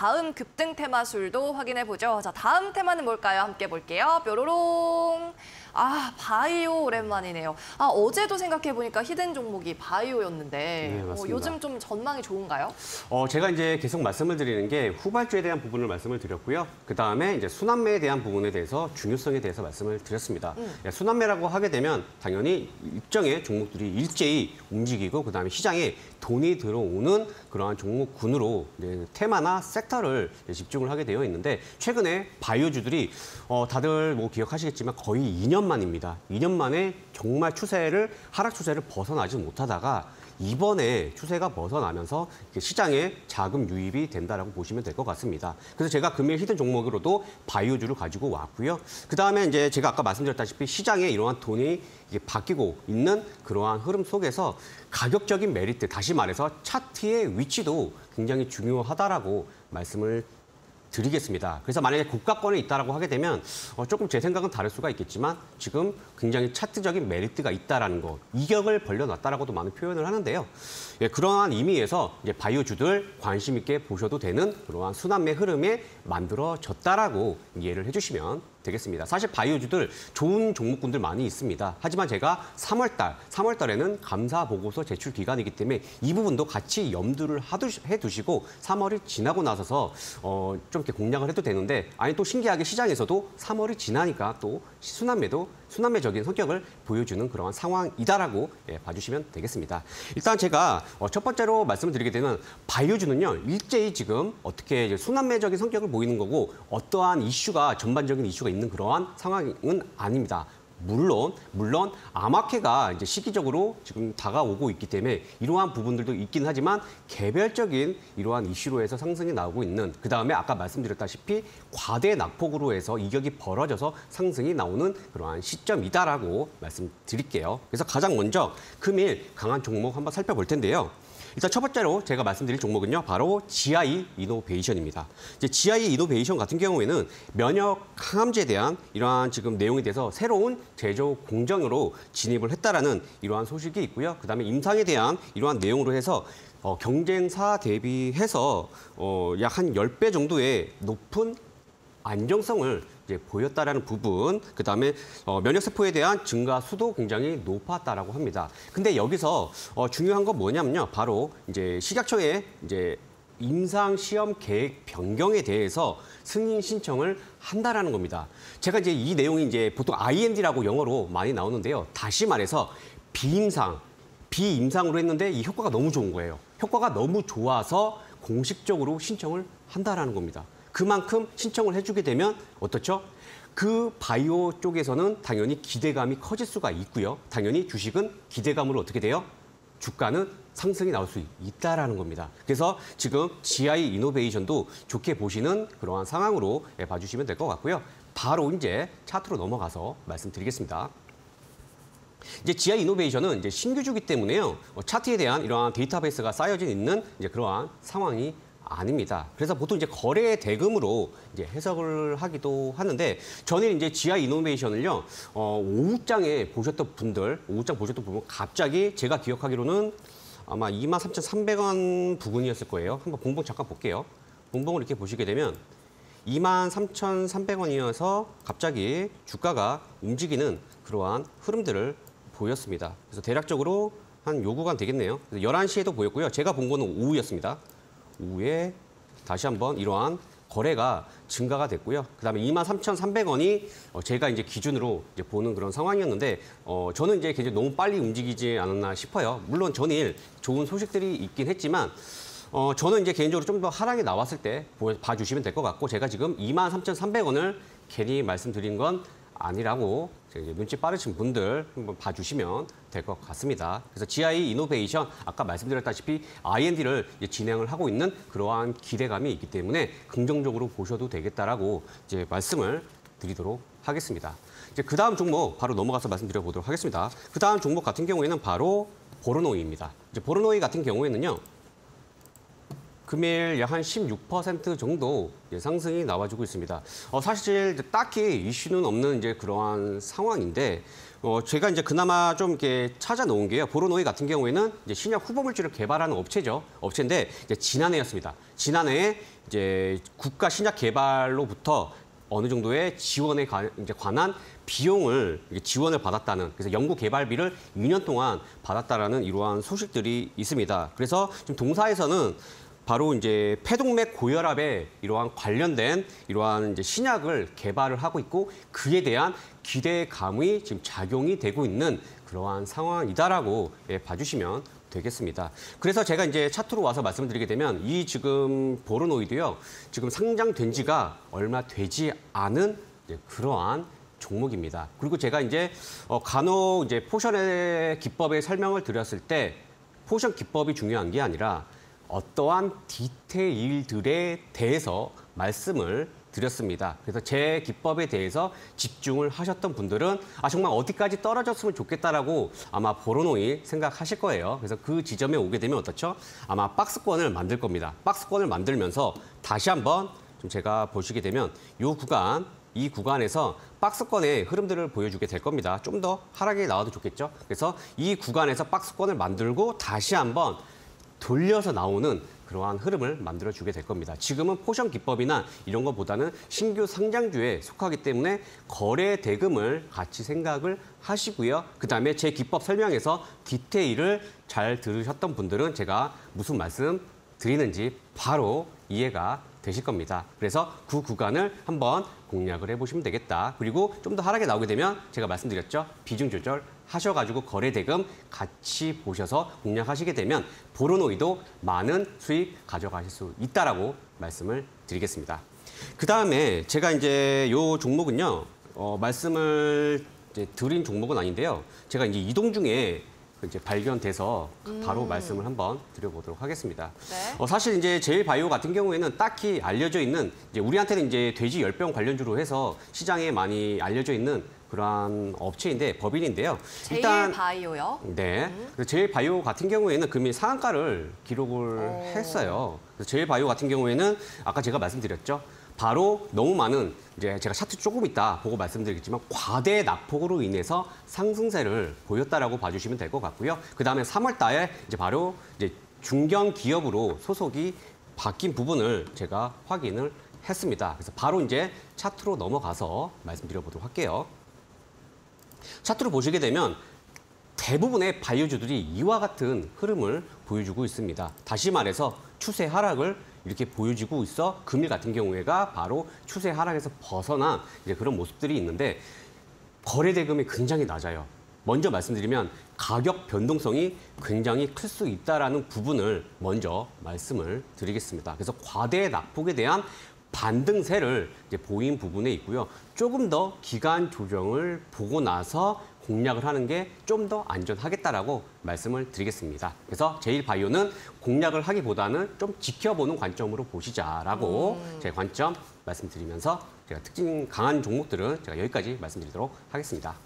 다음 급등 테마술도 확인해보죠. 자, 다음 테마는 뭘까요? 함께 볼게요. 뾰로롱. 아, 바이오 오랜만이네요. 아, 어제도 생각해보니까 히든 종목이 바이오였는데 네, 요즘 좀 전망이 좋은가요? 제가 이제 계속 말씀을 드리는 게 후발주에 대한 부분을 말씀을 드렸고요. 그다음에 이제 순환매에 대한 부분에 대해서 중요성에 대해서 말씀을 드렸습니다. 순환매라고 하게 되면 당연히 입장의 종목들이 일제히 움직이고 그다음에 시장에 돈이 들어오는 그러한 종목군으로 테마나 섹터를 집중을 하게 되어 있는데 최근에 바이오주들이 다들 뭐 기억하시겠지만 거의 2년 만입니다. 2년 만에 정말 추세를 하락 추세를 벗어나지 못하다가 이번에 추세가 벗어나면서 시장에 자금 유입이 된다라고 보시면 될 것 같습니다. 그래서 제가 금일 히든 종목으로도 바이오주를 가지고 왔고요. 그 다음에 이제 제가 아까 말씀드렸다시피 시장에 이러한 돈이 이게 바뀌고 있는 그러한 흐름 속에서 가격적인 메리트, 다시 말해서 차트의 위치도 굉장히 중요하다라고 말씀을 드리겠습니다. 그래서 만약에 고가권에 있다라고 하게 되면 조금 제 생각은 다를 수가 있겠지만 지금 굉장히 차트적인 메리트가 있다라는 거, 이격을 벌려놨다라고도 많은 표현을 하는데요. 예, 그러한 의미에서 이제 바이오주들 관심 있게 보셔도 되는 그러한 순환매 흐름에 만들어졌다라고 이해를 해주시면 되겠습니다. 사실 바이오주들 좋은 종목군들 많이 있습니다. 하지만 제가 3월달에는 감사 보고서 제출 기간이기 때문에 이 부분도 같이 염두를 해두시고 3월이 지나고 나서서 좀 이렇게 공략을 해도 되는데 아니 또 신기하게 시장에서도 3월이 지나니까 또 순환매적인 성격을 보여주는 그러한 상황이다라고 예, 봐주시면 되겠습니다. 일단 제가 첫 번째로 말씀드리게 되는 바이오주는요 일제히 지금 어떻게 이제 순환매적인 성격을 보이는 거고 어떠한 이슈가 전반적인 이슈가 있는 그러한 상황은 아닙니다. 물론 암호화폐가 이제 시기적으로 지금 다가오고 있기 때문에 이러한 부분들도 있긴 하지만 개별적인 이러한 이슈로 해서 상승이 나오고 있는 그다음에 아까 말씀드렸다시피 과대 낙폭으로 해서 이격이 벌어져서 상승이 나오는 그러한 시점이다라고 말씀드릴게요. 그래서 가장 먼저 금일 강한 종목 한번 살펴볼 텐데요. 일단 첫 번째로 제가 말씀드릴 종목은요. 바로 GI 이노베이션입니다. 이제 GI 이노베이션 같은 경우에는 면역 항암제에 대한 이러한 지금 내용에 대해서 새로운 제조 공정으로 진입을 했다라는 이러한 소식이 있고요. 그다음에 임상에 대한 이러한 내용으로 해서 경쟁사 대비해서 약 한 10배 정도의 높은 안정성을 이제 보였다라는 부분, 그 다음에 면역세포에 대한 증가수도 굉장히 높았다라고 합니다. 근데 여기서 중요한 건 뭐냐면요, 바로 이제 식약청의 이제 임상 시험 계획 변경에 대해서 승인 신청을 한다라는 겁니다. 제가 이제 이 내용이 이제 보통 IND라고 영어로 많이 나오는데요, 다시 말해서 비임상으로 했는데 이 효과가 너무 좋은 거예요. 효과가 너무 좋아서 공식적으로 신청을 한다라는 겁니다. 그만큼 신청을 해주게 되면 어떻죠? 그 바이오 쪽에서는 당연히 기대감이 커질 수가 있고요. 당연히 주식은 기대감으로 어떻게 돼요? 주가는 상승이 나올 수 있다라는 겁니다. 그래서 지금 GI 이노베이션도 좋게 보시는 그러한 상황으로 봐주시면 될 것 같고요. 바로 이제 차트로 넘어가서 말씀드리겠습니다. 이제 GI 이노베이션은 이제 신규주기 때문에요. 차트에 대한 이러한 데이터베이스가 쌓여져 있는 이제 그러한 상황이 아닙니다. 그래서 보통 이제 거래 대금으로 이제 해석을 하기도 하는데 전일 이제 GI 이노베이션을요 오후장에 보셨던 분들 갑자기 제가 기억하기로는 아마 23,300원 부근이었을 거예요. 한번 봉봉 잠깐 볼게요. 봉봉을 이렇게 보시게 되면 23,300원이어서 갑자기 주가가 움직이는 그러한 흐름들을 보였습니다. 그래서 대략적으로 한 요 구간 되겠네요. 11시에도 보였고요. 제가 본 거는 오후였습니다. 오후에 다시 한번 이러한 거래가 증가가 됐고요. 그다음에 23,300원이 제가 이제 기준으로 이제 보는 그런 상황이었는데 저는 이제 굉장히 너무 빨리 움직이지 않았나 싶어요. 물론 전일 좋은 소식들이 있긴 했지만 저는 이제 개인적으로 좀 더 하락이 나왔을 때 봐주시면 될 것 같고 제가 지금 23,300원을 괜히 말씀드린 건 아니라고 눈치 빠르신 분들 한번 봐주시면 될 것 같습니다. 그래서 GI 이노베이션 아까 말씀드렸다시피 R&D를 진행을 하고 있는 그러한 기대감이 있기 때문에 긍정적으로 보셔도 되겠다라고 이제 말씀을 드리도록 하겠습니다. 이제 그 다음 종목 바로 넘어가서 말씀드려 보도록 하겠습니다. 그 다음 종목 같은 경우에는 바로 보로노이입니다. 이제 보로노이 같은 경우에는요. 금일 약 한 16% 정도 상승이 나와주고 있습니다. 사실 딱히 이슈는 없는 이제 그러한 상황인데 제가 이제 그나마 좀 이렇게 찾아놓은 게요. 보로노이 같은 경우에는 이제 신약 후보 물질을 개발하는 업체인데 이제 지난해였습니다. 지난해에 이제 국가 신약 개발로부터 어느 정도의 지원에 관한 비용을 지원을 받았다는, 그래서 연구 개발비를 2년 동안 받았다라는 이러한 소식들이 있습니다. 그래서 지금 동사에서는 바로 이제 폐동맥 고혈압에 이러한 관련된 이러한 이제 신약을 개발을 하고 있고 그에 대한 기대감이 지금 작용이 되고 있는 그러한 상황이다라고 봐주시면 되겠습니다. 그래서 제가 이제 차트로 와서 말씀드리게 되면 이 지금 보로노이도요, 지금 상장된 지가 얼마 되지 않은 그러한 종목입니다. 그리고 제가 이제 간혹 이제 포션의 기법에 설명을 드렸을 때 포션 기법이 중요한 게 아니라 어떠한 디테일들에 대해서 말씀을 드렸습니다. 그래서 제 기법에 대해서 집중을 하셨던 분들은 아 정말 어디까지 떨어졌으면 좋겠다라고 아마 보로노이 생각하실 거예요. 그래서 그 지점에 오게 되면 어떻죠? 아마 박스권을 만들 겁니다. 박스권을 만들면서 다시 한번 좀 제가 보시게 되면 이 구간에서 박스권의 흐름들을 보여주게 될 겁니다. 좀 더 하락이 나와도 좋겠죠? 그래서 이 구간에서 박스권을 만들고 다시 한번 돌려서 나오는 그러한 흐름을 만들어주게 될 겁니다. 지금은 포션 기법이나 이런 것보다는 신규 상장주에 속하기 때문에 거래 대금을 같이 생각을 하시고요. 그다음에 제 기법 설명에서 디테일을 잘 들으셨던 분들은 제가 무슨 말씀 드리는지 바로 이해가 되실 겁니다. 그래서 그 구간을 한번 공략을 해보시면 되겠다. 그리고 좀 더 하락에 나오게 되면 제가 말씀드렸죠. 비중 조절 하셔가지고 거래 대금 같이 보셔서 공략하시게 되면 보로노이도 많은 수익 가져가실 수 있다라고 말씀을 드리겠습니다. 그 다음에 제가 이제 요 종목은요, 말씀을 이제 드린 종목은 아닌데요. 제가 이제 이동 중에 이제 발견돼서 바로 말씀을 한번 드려보도록 하겠습니다. 네. 사실 이제 제일 바이오 같은 경우에는 딱히 알려져 있는 이제 우리한테는 이제 돼지 열병 관련주로 해서 시장에 많이 알려져 있는 그러한 업체인데 법인인데요. 제일 바이오요? 네. 제일 바이오 같은 경우에는 금일 상한가를 기록을 했어요. 그래서 제일 바이오 같은 경우에는 아까 제가 말씀드렸죠. 바로 너무 많은 이제 제가 차트 조금 있다 보고 말씀드리겠지만 과대 낙폭으로 인해서 상승세를 보였다라고 봐주시면 될 것 같고요. 그 다음에 3월달에 이제 바로 이제 중견 기업으로 소속이 바뀐 부분을 제가 확인을 했습니다. 그래서 바로 이제 차트로 넘어가서 말씀드려보도록 할게요. 차트로 보시게 되면 대부분의 바이오주들이 이와 같은 흐름을 보여주고 있습니다. 다시 말해서 추세 하락을 이렇게 보여지고 있어 금일 같은 경우에가 바로 추세 하락에서 벗어난 이제 그런 모습들이 있는데 거래 대금이 굉장히 낮아요. 먼저 말씀드리면 가격 변동성이 굉장히 클 수 있다라는 부분을 먼저 말씀을 드리겠습니다. 그래서 과대 낙폭에 대한 반등세를 이제 보인 부분에 있고요. 조금 더 기간 조정을 보고 나서 공략을 하는 게 좀 더 안전하겠다라고 말씀을 드리겠습니다. 그래서 제일 바이오는 공략을 하기보다는 좀 지켜보는 관점으로 보시자라고 제 관점 말씀드리면서 제가 특징 강한 종목들은 제가 여기까지 말씀드리도록 하겠습니다.